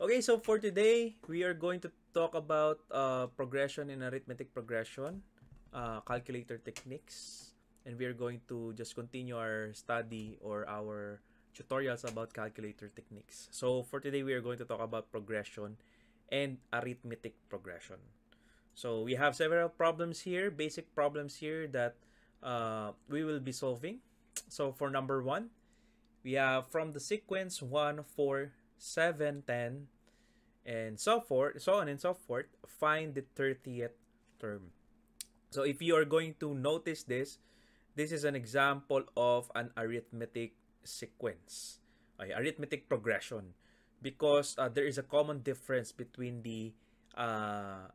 Okay, so for today, we are going to talk about progression and arithmetic progression, calculator techniques, and we are going to just continue our study or our tutorials about calculator techniques. So for today, we are going to talk about progression and arithmetic progression. So we have several problems here, basic problems here that we will be solving. So for number 1, we have from the sequence 1, 4, 7, 10, and so forth, so on and so forth, find the 30th term. So if you are going to notice this, this is an example of an arithmetic sequence, arithmetic progression, because there is a common difference between the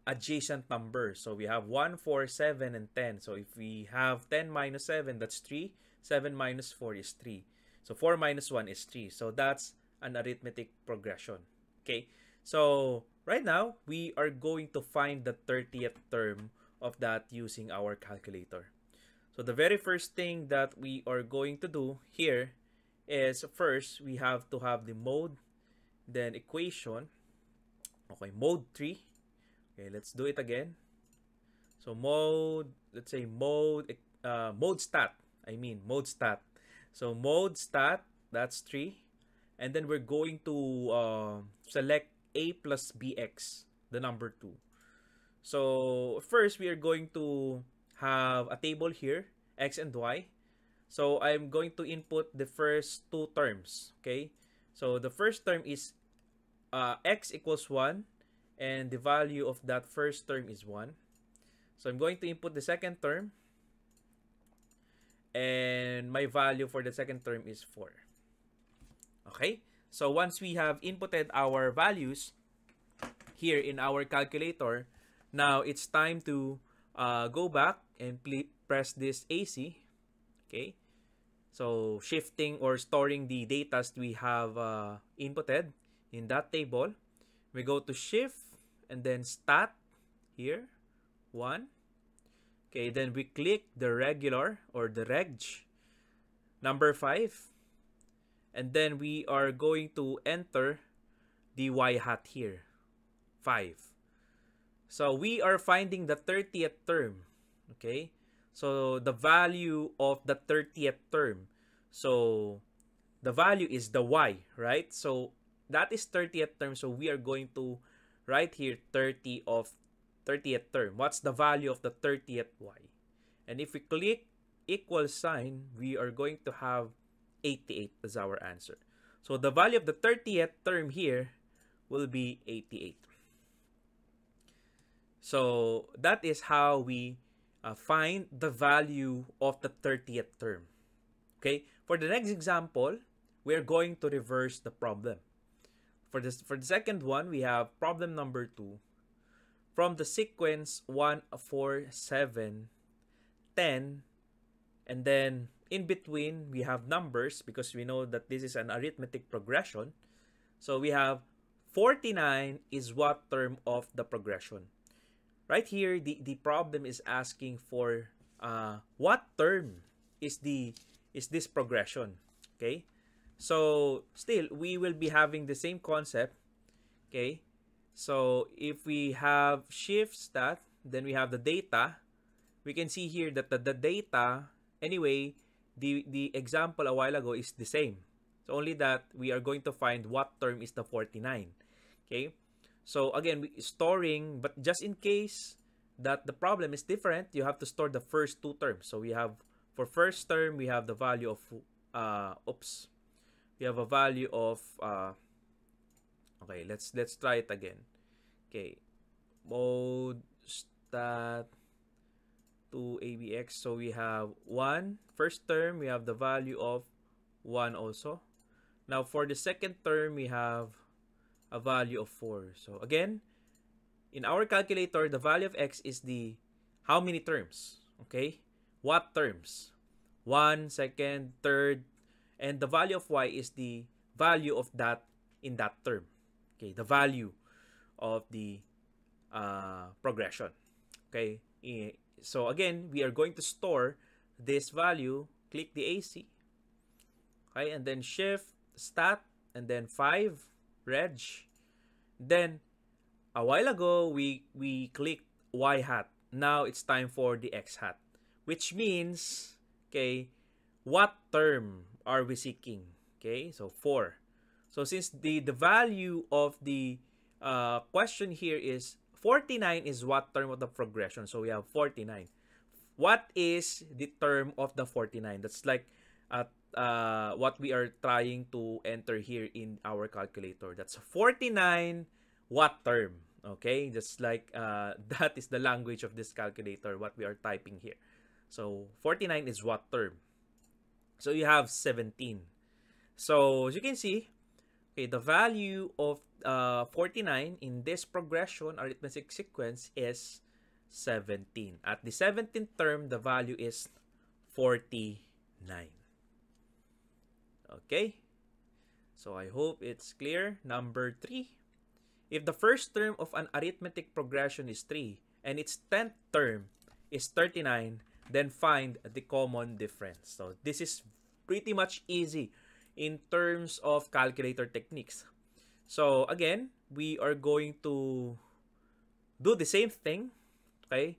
adjacent numbers. So we have 1, 4, 7, and 10. So if we have 10 minus 7, that's 3. 7 minus 4 is 3. So 4 minus 1 is 3. So that's an arithmetic progression. Okay, so right now we are going to find the 30th term of that using our calculator. So the very first thing that we are going to do here is, first we have to have the mode, then equation. Okay, mode 3. Okay, let's do it again. So mode, let's say mode, mode stat. I mean mode stat. So mode stat, that's 3. And then we're going to select a plus bx, the number 2. So first we are going to have a table here, x and y. So I'm going to input the first two terms. Okay, so the first term is x equals 1, and the value of that first term is 1. So I'm going to input the second term, and my value for the second term is 4. Okay, so once we have inputted our values here in our calculator, now it's time to go back and press this AC. Okay, so shifting or storing the data we have inputted in that table. We go to shift and then stat here, 1. Okay, then we click the regular or the reg number 5. And then we are going to enter the y hat here, 5. So we are finding the 30th term. Okay, so the value of the 30th term. So the value is the y, right? So that is 30th term. So we are going to write here 30 of 30th term. What's the value of the 30th y? And if we click equal sign, we are going to have 88 as our answer. So the value of the 30th term here will be 88. So that is how we find the value of the 30th term. Okay, for the next example, we're going to reverse the problem. For the second one, we have problem number 2. From the sequence 1, 4, 7, 10, and then in between, we have numbers because we know that this is an arithmetic progression. So we have 49 is what term of the progression? Right here, the problem is asking for what term is this progression? Okay, so still, we will be having the same concept. Okay, so if we have shift stat, then we have the data. We can see here that the data, anyway, the example a while ago is the same. So only that we are going to find what term is the 49. Okay, so again, storing, but just in case that the problem is different, you have to store the first two terms. So we have, for first term, we have the value of we have a value of okay, let's try it again. Okay, mode stat to abx. So we have 1 first term, we have the value of 1 also. Now for the second term, we have a value of 4. So again, in our calculator, the value of x is the how many terms? Okay, what terms? 1, second, third, and the value of y is the value of that in that term. Okay, the value of the progression. Okay, so again, we are going to store this value. Click the AC, okay, and then shift stat, and then 5 reg, Then a while ago we clicked y hat. Now it's time for the x hat, which means, okay, what term are we seeking? Okay, so 4. So since the value of the question here is 49 is what term of the progression? So we have 49. What is the term of the 49? That's like what we are trying to enter here in our calculator. That's 49 what term? Okay, just like that is the language of this calculator, what we are typing here. So 49 is what term? So you have 17. So as you can see, okay, the value of 49 in this progression arithmetic sequence is 17. At the 17th term, the value is 49. Okay, so I hope it's clear. Number 3. If the first term of an arithmetic progression is 3 and its 10th term is 39, then find the common difference. So this is pretty much easy in terms of calculator techniques. So again, we are going to do the same thing. Okay,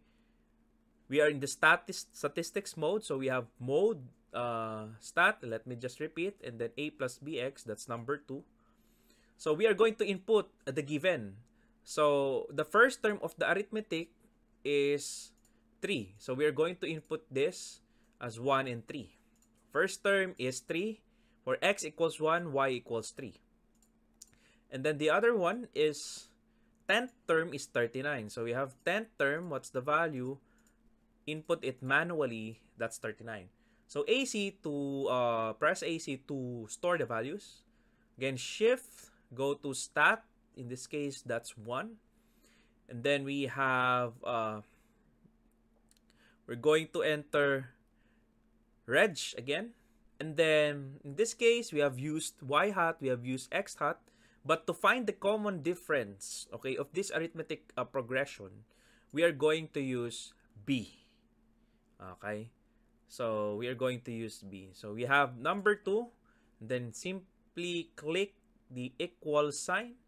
we are in the statistics mode. So we have mode stat. Let me just repeat, and then a plus bx. That's number 2. So we are going to input the given. So the first term of the arithmetic is 3. So we are going to input this as 1 and 3. First term is 3. For x equals 1, y equals 3. And then the other one is 10th term is 39. So we have 10th term. What's the value? Input it manually. That's 39. So AC to press AC to store the values. Again, shift, go to stat. In this case, that's 1. And then we have we're going to enter reg again. And then in this case, we have used y hat, we have used x hat. But to find the common difference, okay, of this arithmetic progression, we are going to use b. Okay, so we are going to use b. So we have number 2. Then simply click the equal sign,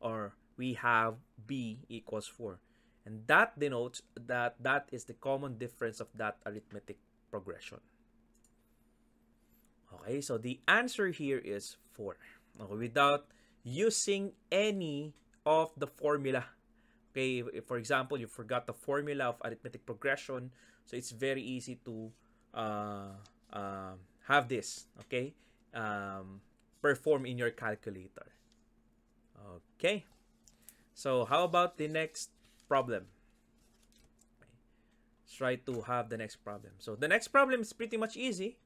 or we have b equals 4. And that denotes that that is the common difference of that arithmetic progression. Okay, so the answer here is 4. Okay, without using any of the formula. Okay, for example, you forgot the formula of arithmetic progression. So it's very easy to have this, okay, perform in your calculator. Okay, so how about the next problem? Okay, let's try to have the next problem. So the next problem is pretty much easy.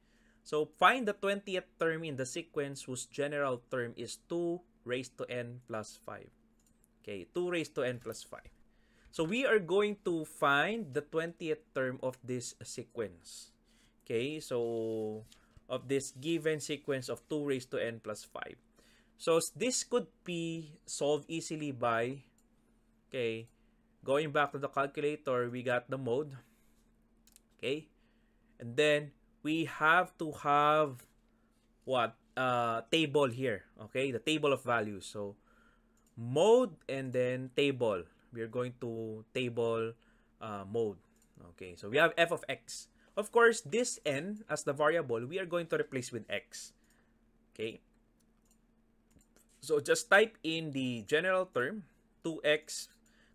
So find the 20th term in the sequence whose general term is 2 raised to n plus 5. Okay, 2 raised to n plus 5. So we are going to find the 20th term of this sequence. Okay, so of this given sequence of 2 raised to n plus 5. So this could be solved easily by, okay, going back to the calculator, we got the mode. Okay, and then we have to have what table here, okay, the table of values. So mode and then table. We are going to table mode. Okay, so we have f of x. Of course, this n as the variable, we are going to replace with x. Okay, so just type in the general term, 2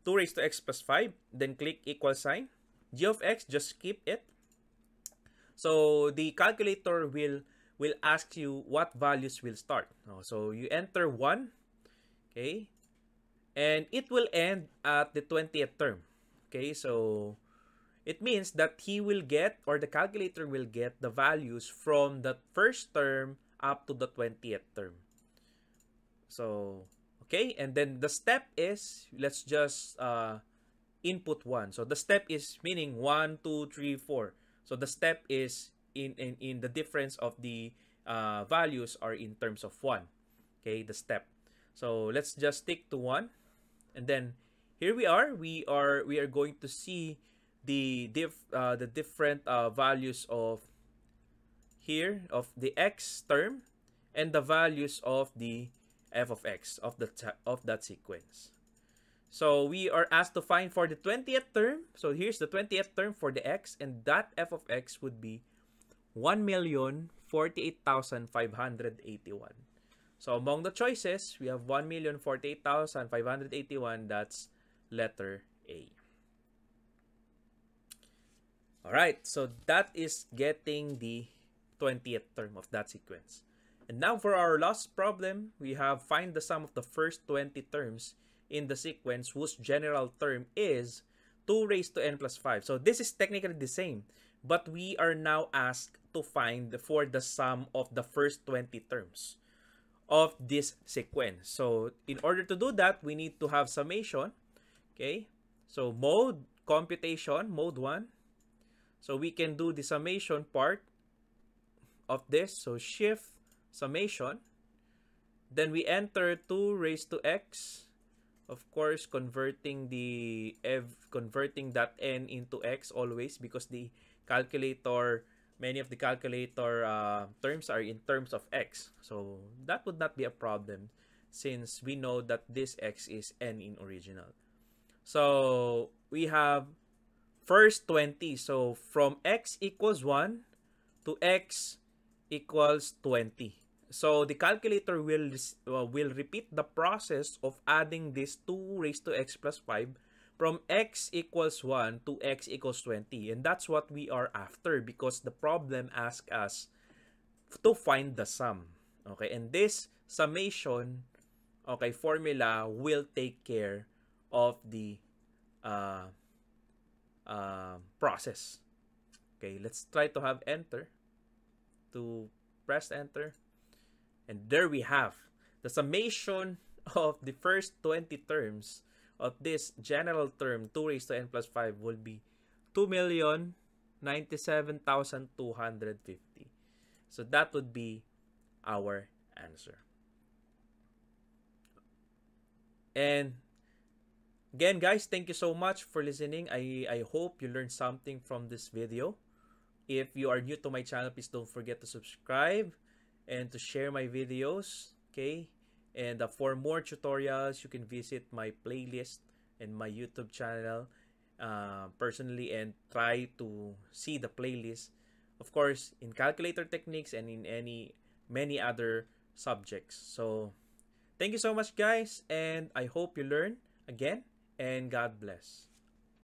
raised to x plus 5, then click equal sign. G of x, just keep it. So the calculator will ask you what values will start. So you enter 1, okay, and it will end at the 20th term. Okay, so it means that he will get, or the calculator will get, the values from the first term up to the 20th term. So, okay, and then the step is, let's just input 1. So the step is meaning 1, 2, 3, 4. So the step is in the difference of the values are in terms of 1. Okay, the step. So let's just stick to 1. And then here we are. We are going to see the different values of here of the x term and the values of the f of x of that sequence. So we are asked to find for the 20th term. So here's the 20th term for the x, and that f of x would be 1,048,581. So among the choices, we have 1,048,581. That's letter A. Alright, so that is getting the 20th term of that sequence. And now for our last problem, we have find the sum of the first 20 terms in the sequence whose general term is 2 raised to n plus 5. So this is technically the same, but we are now asked to find for the sum of the first 20 terms of this sequence. So in order to do that, we need to have summation. Okay, so mode computation, mode 1. So we can do the summation part of this. So shift summation. Then we enter 2 raised to x. Of course, converting the converting that n into x always, because the calculator, many of the calculator terms are in terms of x. So that would not be a problem since we know that this x is n in original. So we have first 20. So from x equals 1 to x equals 20. So the calculator will repeat the process of adding this 2 raised to x plus 5 from x equals 1 to x equals 20. And that's what we are after, because the problem asks us to find the sum. Okay, and this summation, okay, formula will take care of the process. Okay, let's try to have enter, to press enter, and there we have the summation of the first 20 terms of this general term 2 raised to n plus 5 will be 2,097,250. So that would be our answer. And again, guys, thank you so much for listening. I hope you learned something from this video. If you are new to my channel, please don't forget to subscribe and to share my videos, okay? And for more tutorials, you can visit my playlist and my YouTube channel personally, and try to see the playlist, of course, in calculator techniques and in many other subjects. So thank you so much, guys, and I hope you learn again. And God bless.